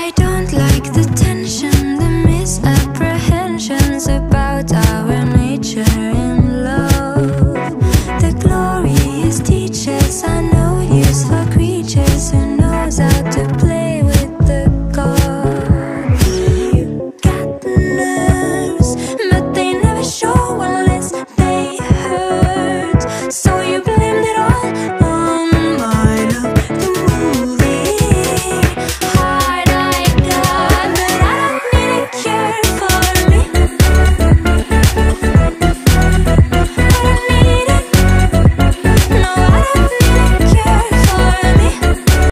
I don't like the tension, the misapprehensions about our nature in love, the glorious teachers.